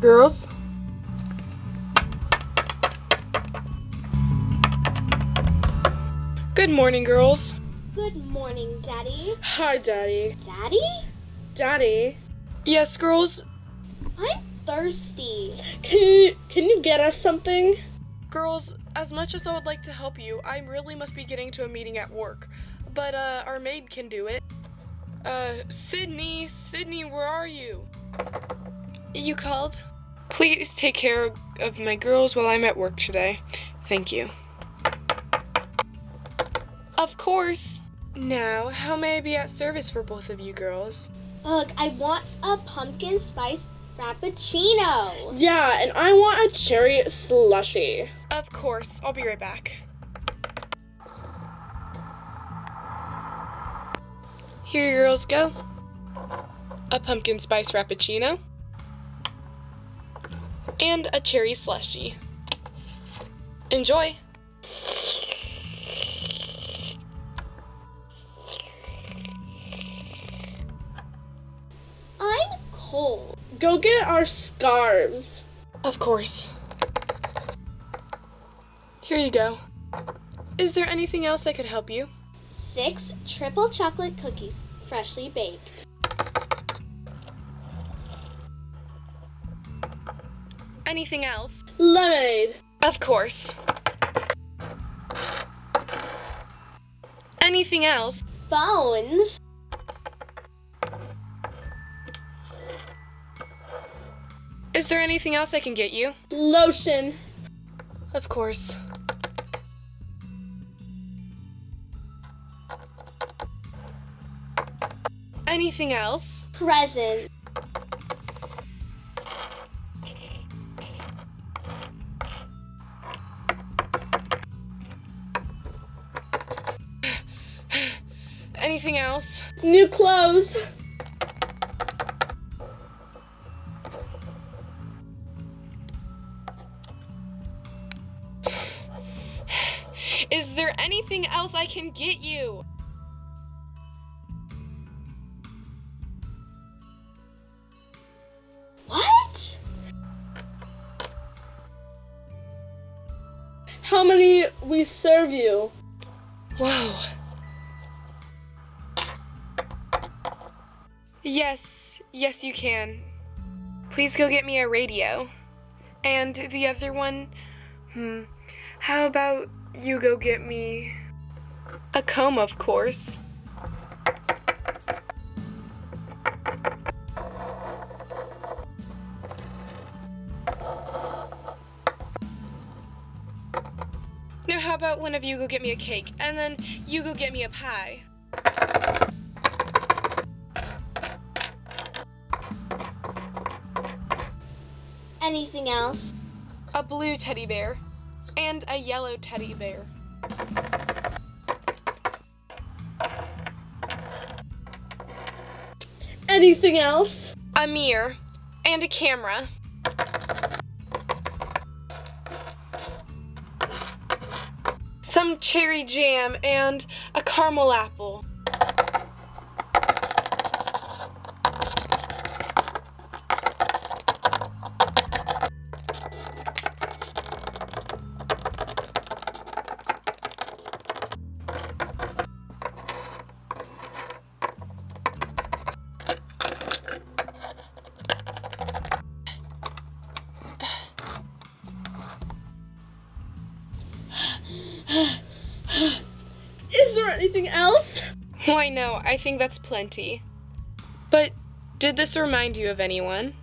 girls. Good morning, girls. Good morning, Daddy. Hi, Daddy. Daddy? Daddy? Yes, girls? I'm thirsty. Can you get us something? Girls, as much as I would like to help you, I really must be getting to a meeting at work. But, our maid can do it. Sydney, where are you? You called? Please take care of my girls while I'm at work today. Thank you. Of course. Now, how may I be at service for both of you girls? Ugh, I want a pumpkin spice frappuccino. Yeah, and I want a cherry slushy. Of course. I'll be right back. Here you girls go. A pumpkin spice frappuccino. And a cherry slushie. Enjoy! I'm cold. Go get our scarves. Of course. Here you go. Is there anything else I could help you? 6 triple chocolate cookies, freshly baked. Anything else? Lemonade. Of course. Anything else? Phones. Is there anything else I can get you? Lotion. Of course. Anything else? Present. Anything else? New clothes. Is there anything else I can get you? What? How many we serve you? Wow. Yes, you can. Please go get me a radio. And the other one, how about you go get me a comb, of course. Now how about one of you go get me a cake, and then you go get me a pie. Anything else? A blue teddy bear and a yellow teddy bear. Anything else? A mirror and a camera. Some cherry jam and a caramel apple. Is there anything else? Why no, I think that's plenty. But did this remind you of anyone?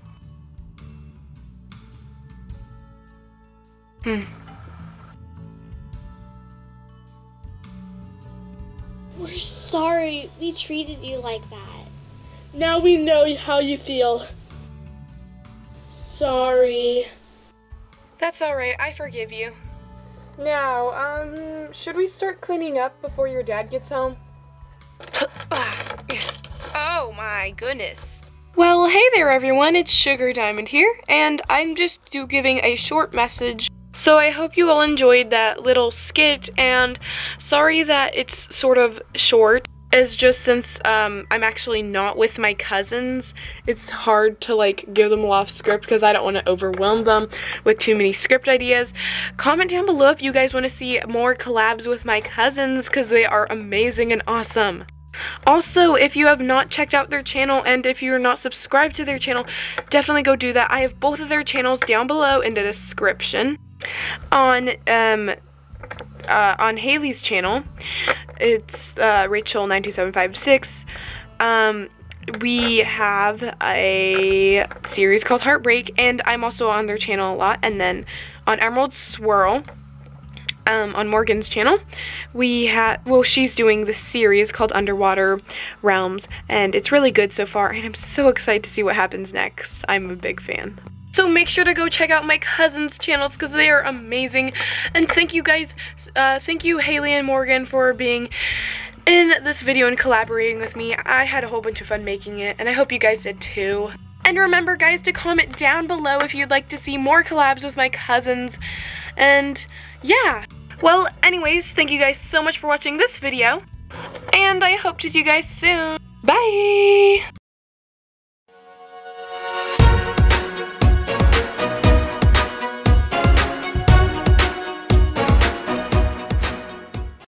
We're sorry we treated you like that. Now we know how you feel. Sorry. That's alright, I forgive you. Now, should we start cleaning up before your dad gets home? Oh my goodness. Well, hey there everyone, it's Sugar Diamond here, and I'm just giving a short message. So I hope you all enjoyed that little skit, and sorry that it's sort of short. is just since I'm actually not with my cousins, it's hard to like give them a lot of script because I don't want to overwhelm them with too many script ideas. Comment down below if you guys want to see more collabs with my cousins because they are amazing and awesome. Also, if you have not checked out their channel and if you're not subscribed to their channel, definitely go do that. I have both of their channels down below in the description. On Haley's channel, it's Rachel92756. We have a series called Heartbreak, and I'm also on their channel a lot. And then on Emerald Swirl, on Morgan's channel, we have, well, she's doing this series called Underwater Realms, and it's really good so far, and I'm so excited to see what happens next. I'm a big fan. So make sure to go check out my cousins' channels because they are amazing. And thank you guys, thank you Haley and Morgan for being in this video and collaborating with me. I had a whole bunch of fun making it, and I hope you guys did too. And remember guys to comment down below if you'd like to see more collabs with my cousins. And yeah. Well, anyways, thank you guys so much for watching this video. And I hope to see you guys soon. Bye!